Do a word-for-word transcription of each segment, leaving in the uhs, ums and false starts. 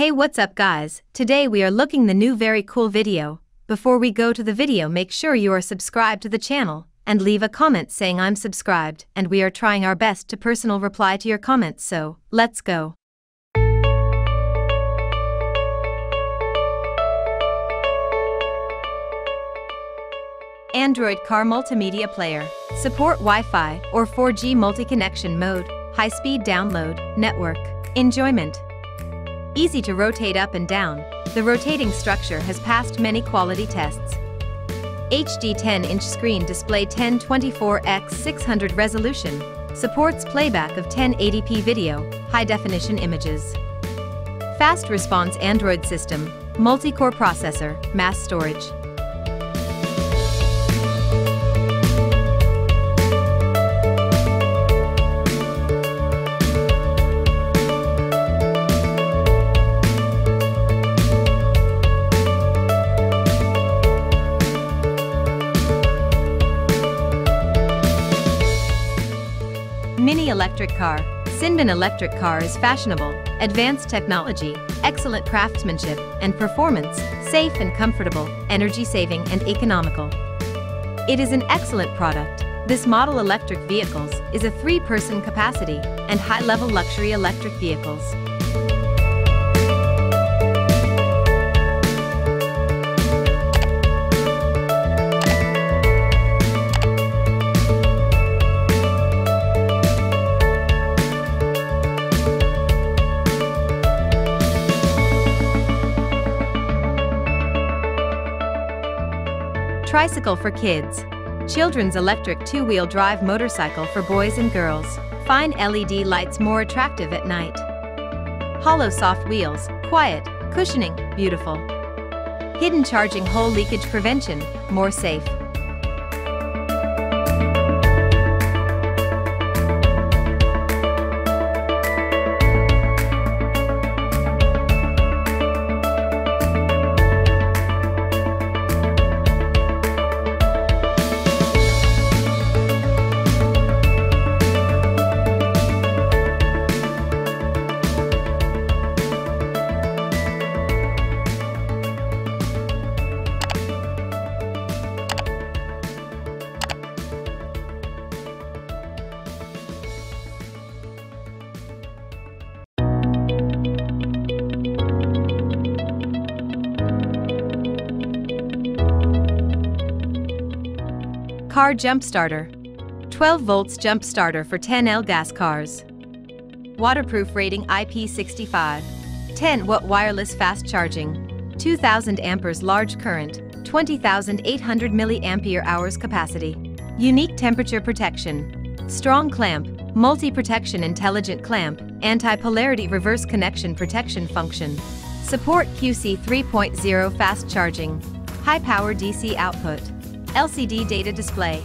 Hey, what's up guys, today we are looking the new very cool video. Before we go to the video, make sure you are subscribed to the channel, and leave a comment saying I'm subscribed, and we are trying our best to personal reply to your comments, so let's go. Android car multimedia player, support Wi-Fi or four G multi-connection mode, high-speed download, network, enjoyment. Easy to rotate up and down, the rotating structure has passed many quality tests. H D ten inch screen display ten twenty-four by six hundred resolution, supports playback of ten eighty p video, high-definition images. Fast response Android system, multi-core processor, mass storage. Mini electric car. Sinbin electric car is fashionable, advanced technology, excellent craftsmanship and performance, safe and comfortable, energy-saving and economical. It is an excellent product. This model electric vehicles is a three-person capacity and high-level luxury electric vehicles. Tricycle for kids. Children's electric two-wheel drive motorcycle for boys and girls. Fine L E D lights more attractive at night. Hollow soft wheels, quiet, cushioning, beautiful. Hidden charging hole leakage prevention, more safe. Car jump starter. twelve volts jump starter for ten L gas cars. Waterproof rating I P six five. ten watt wireless fast charging. two thousand amperes large current. twenty thousand eight hundred milliampere hours capacity. Unique temperature protection. Strong clamp, multi-protection intelligent clamp, anti-polarity reverse connection protection function. Support Q C three point oh fast charging. High power D C output. L C D data display.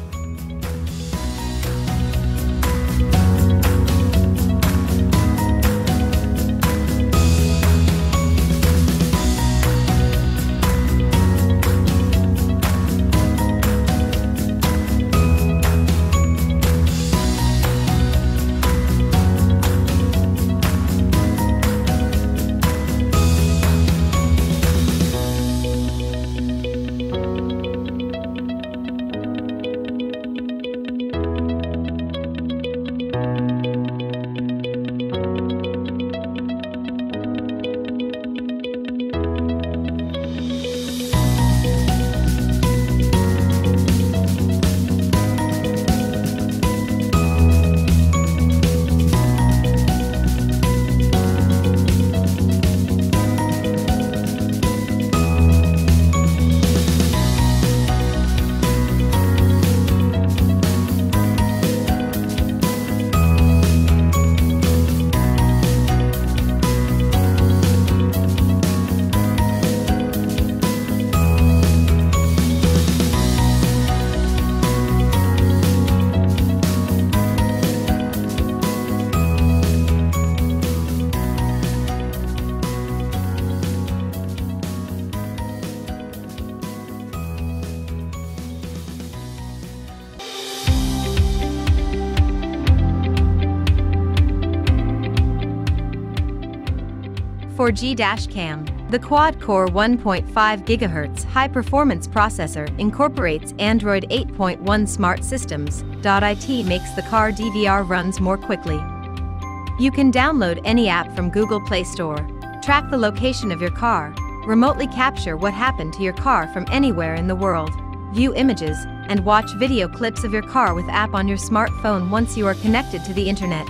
four G dash cam. The quad-core one point five gigahertz high-performance processor incorporates Android eight point one smart systems. It makes the car D V R runs more quickly. You can download any app from Google Play Store, track the location of your car, remotely capture what happened to your car from anywhere in the world, view images, and watch video clips of your car with app on your smartphone once you are connected to the internet.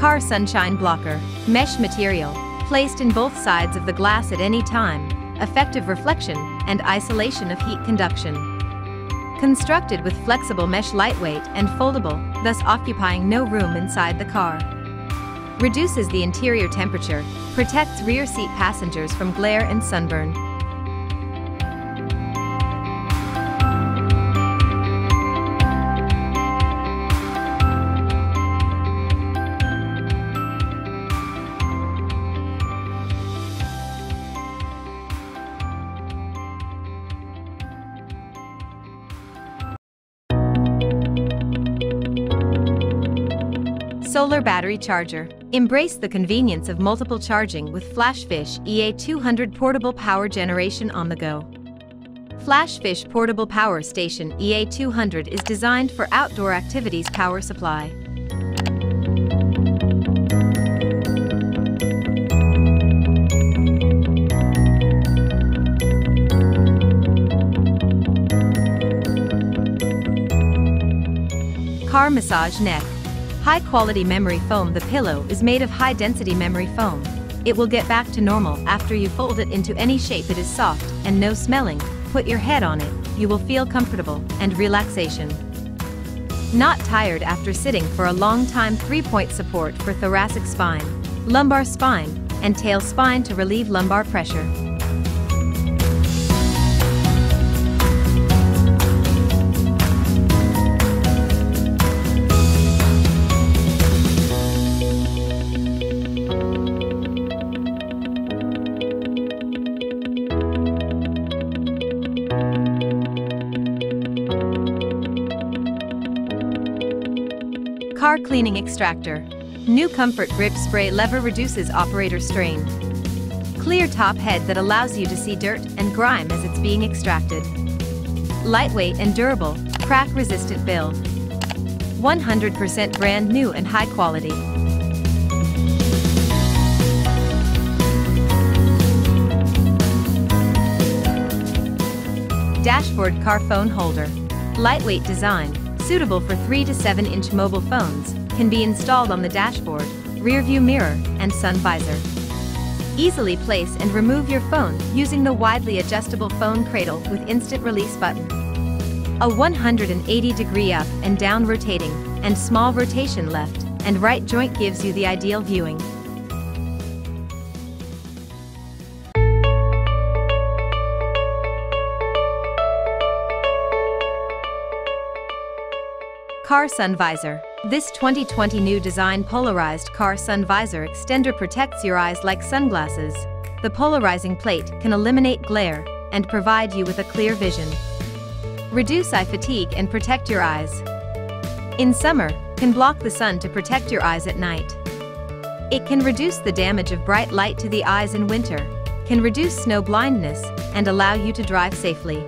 Car sunshine blocker. Mesh material, placed in both sides of the glass at any time, effective reflection and isolation of heat conduction. Constructed with flexible mesh, lightweight and foldable, thus occupying no room inside the car. Reduces the interior temperature, protects rear seat passengers from glare and sunburn. Solar battery charger. Embrace the convenience of multiple charging with Flashfish E A two hundred portable power generation on the go. Flashfish portable power station E A two hundred is designed for outdoor activities power supply. Car massage neck. High-quality memory foam. The pillow is made of high-density memory foam. It will get back to normal after you fold it into any shape. It is soft and no smelling. Put your head on it, you will feel comfortable and relaxation. Not tired after sitting for a long time. Three-point support for thoracic spine, lumbar spine, and tail spine to relieve lumbar pressure. Car cleaning extractor. New comfort grip spray lever reduces operator strain. Clear top head that allows you to see dirt and grime as it's being extracted. Lightweight and durable, crack resistant build. one hundred percent brand new and high quality. Dashboard car phone holder. Lightweight design, suitable for three to seven inch mobile phones, can be installed on the dashboard, rearview mirror, and sun visor. Easily place and remove your phone using the widely adjustable phone cradle with instant release button. A one hundred eighty degree up and down rotating, and small rotation left and right joint gives you the ideal viewing. Car sun visor. This twenty twenty new design polarized car sun visor extender protects your eyes like sunglasses. The polarizing plate can eliminate glare and provide you with a clear vision. Reduce eye fatigue and protect your eyes. In summer, can block the sun to protect your eyes at night. It can reduce the damage of bright light to the eyes in winter, can reduce snow blindness, and allow you to drive safely.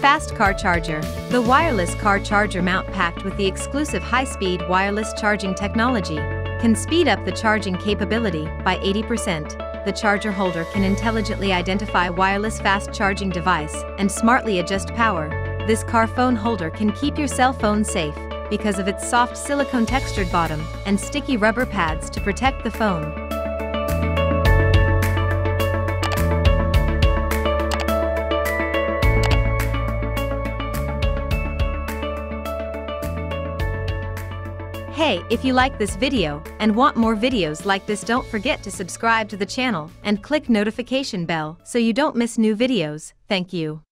Fast car charger. The wireless car charger mount, packed with the exclusive high-speed wireless charging technology, can speed up the charging capability by eighty percent. The charger holder can intelligently identify wireless fast charging device and smartly adjust power. This car phone holder can keep your cell phone safe because of its soft silicone textured bottom and sticky rubber pads to protect the phone. Hey, if you like this video and want more videos like this, don't forget to subscribe to the channel and click notification bell so you don't miss new videos. Thank you.